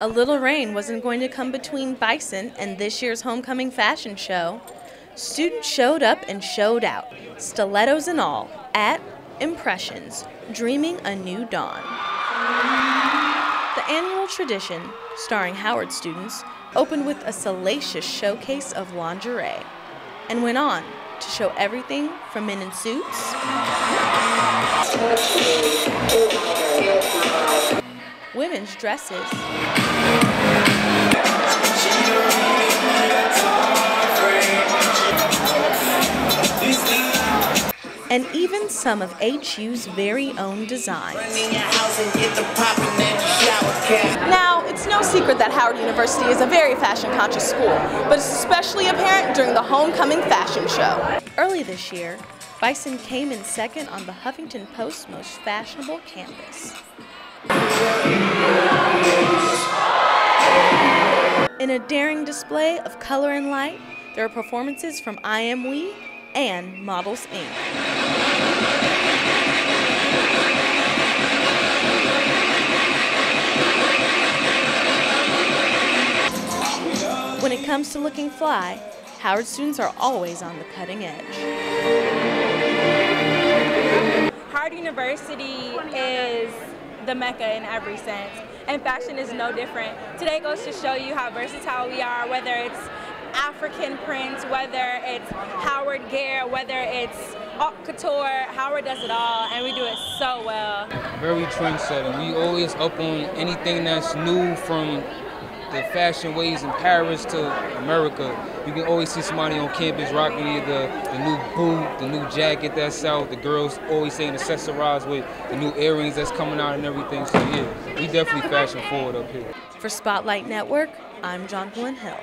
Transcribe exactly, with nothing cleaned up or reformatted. A little rain wasn't going to come between Bison and this year's homecoming fashion show. Students showed up and showed out, stilettos and all, at Impressions, dreaming a new dawn. The annual tradition, starring Howard students, opened with a salacious showcase of lingerie and went on to show everything from men in suits women's dresses, and even some of H U's very own designs. Now, it's no secret that Howard University is a very fashion-conscious school, but it's especially apparent during the homecoming fashion show. Early this year, Bison came in second on the Huffington Post's most fashionable campus. In a daring display of color and light, there are performances from I Am We and Models Incorporated. When it comes to looking fly, Howard students are always on the cutting edge. Howard University is the Mecca in every sense, and fashion is no different. Today goes to show you how versatile we are, whether it's African prints, whether it's Howard gear, whether it's haute couture. Howard does it all, and we do it so well. Very trendsetter. We always up on anything that's new, from the fashion waves in Paris to America. You can always see somebody on campus rocking either the new boot, the new jacket that's out. The girls always saying accessorize with the new earrings that's coming out and everything. So yeah, we definitely fashion forward up here. For Spotlight Network, I'm John Glenn Hill.